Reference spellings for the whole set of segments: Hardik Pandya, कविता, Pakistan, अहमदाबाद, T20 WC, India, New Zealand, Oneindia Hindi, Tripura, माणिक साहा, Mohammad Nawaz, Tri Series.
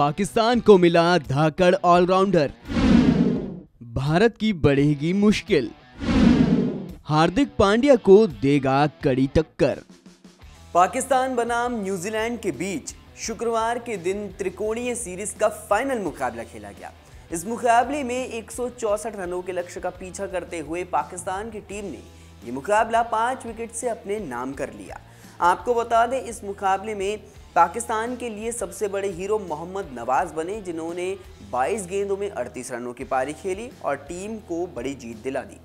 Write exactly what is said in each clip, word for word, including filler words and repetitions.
पाकिस्तान को मिला धाकड़ ऑलराउंडर, भारत की बढ़ेगी मुश्किल, हार्दिक पांड्या को देगा कड़ी टक्कर। पाकिस्तान बनाम न्यूजीलैंड के बीच शुक्रवार के दिन त्रिकोणीय सीरीज का फाइनल मुकाबला खेला गया। इस मुकाबले में एक सौ चौसठ रनों के लक्ष्य का पीछा करते हुए पाकिस्तान की टीम ने ये मुकाबला पाँच विकेट से अपने नाम कर लिया। आपको बता दें, इस मुकाबले में पाकिस्तान के लिए सबसे बड़े हीरो मोहम्मद नवाज बने, जिन्होंने बाईस गेंदों में अड़तीस रनों की पारी खेली और टीम को बड़ी जीत दिला दी।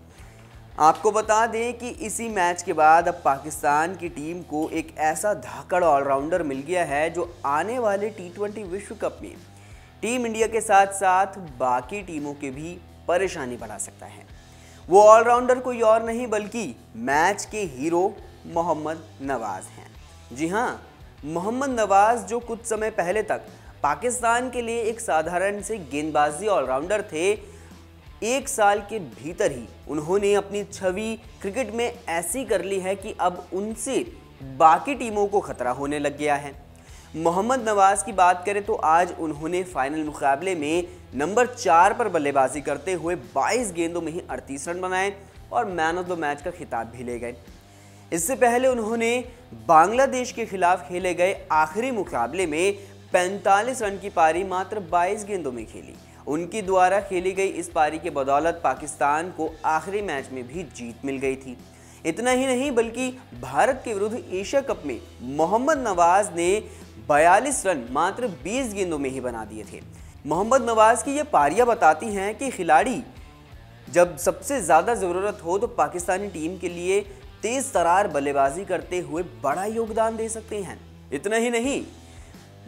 आपको बता दें कि इसी मैच के बाद अब पाकिस्तान की टीम को एक ऐसा धाकड़ ऑलराउंडर मिल गया है जो आने वाले टी ट्वेंटी विश्व कप में टीम इंडिया के साथ साथ बाकी टीमों के भी परेशानी बढ़ा सकता है। वो ऑलराउंडर कोई और नहीं बल्कि मैच के हीरो मोहम्मद नवाज हैं। जी हाँ, मोहम्मद नवाज जो कुछ समय पहले तक पाकिस्तान के लिए एक साधारण से गेंदबाजी ऑलराउंडर थे, एक साल के भीतर ही उन्होंने अपनी छवि क्रिकेट में ऐसी कर ली है कि अब उनसे बाकी टीमों को खतरा होने लग गया है। मोहम्मद नवाज की बात करें तो आज उन्होंने फाइनल मुकाबले में नंबर चार पर बल्लेबाजी करते हुए बाईस गेंदों में ही अड़तीस रन बनाए और मैन ऑफ द मैच का खिताब भी ले गए। इससे पहले उन्होंने बांग्लादेश के खिलाफ खेले गए आखिरी मुकाबले में पैंतालीस रन की पारी मात्र बाईस गेंदों में खेली। उनकी द्वारा खेली गई इस पारी के बदौलत पाकिस्तान को आखिरी मैच में भी जीत मिल गई थी। इतना ही नहीं बल्कि भारत के विरुद्ध एशिया कप में मोहम्मद नवाज ने बयालीस रन मात्र बीस गेंदों में ही बना दिए थे। मोहम्मद नवाज की ये पारियां बताती हैं कि खिलाड़ी जब सबसे ज़्यादा ज़रूरत हो तो पाकिस्तानी टीम के लिए तेज तरार बल्लेबाजी करते हुए बड़ा योगदान दे सकते हैं। इतना ही नहीं,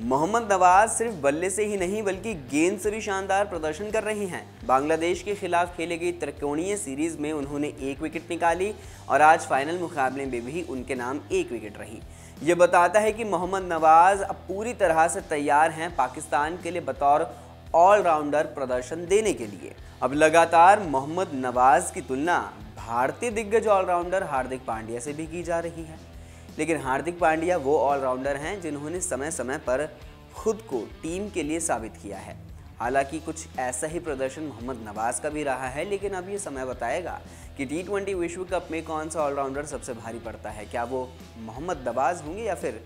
मोहम्मद नवाज सिर्फ बल्ले से ही नहीं बल्कि गेंद से भी शानदार प्रदर्शन कर रहे हैं। बांग्लादेश के खिलाफ खेली गई त्रिकोणीय सीरीज में उन्होंने एक विकेट निकाली और आज फाइनल मुकाबले में भी उनके नाम एक विकेट रही। ये बताता है कि मोहम्मद नवाज अब पूरी तरह से तैयार हैं पाकिस्तान के लिए बतौर ऑलराउंडर प्रदर्शन देने के लिए। अब लगातार मोहम्मद नवाज की तुलना भारतीय दिग्गज ऑलराउंडर हार्दिक पांड्या से भी की जा रही है, लेकिन हार्दिक पांड्या वो ऑलराउंडर हैं जिन्होंने समय समय पर खुद को टीम के लिए साबित किया है। हालांकि कुछ ऐसा ही प्रदर्शन मोहम्मद नवाज का भी रहा है, लेकिन अब ये समय बताएगा कि टी ट्वेंटी विश्व कप में कौन सा ऑलराउंडर सबसे भारी पड़ता है। क्या वो मोहम्मद नवाज होंगे या फिर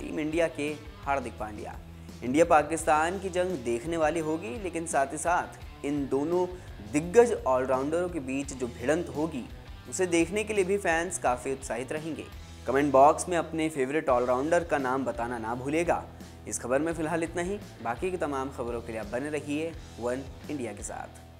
टीम इंडिया के हार्दिक पांड्या? इंडिया पाकिस्तान की जंग देखने वाली होगी, लेकिन साथ ही साथ इन दोनों दिग्गज ऑलराउंडरों के बीच जो भिड़ंत होगी उसे देखने के लिए भी फैंस काफ़ी उत्साहित रहेंगे। कमेंट बॉक्स में अपने फेवरेट ऑलराउंडर का नाम बताना ना भूलेगा। इस खबर में फिलहाल इतना ही। बाकी की तमाम खबरों के लिए आप बने रहिए वन इंडिया के साथ।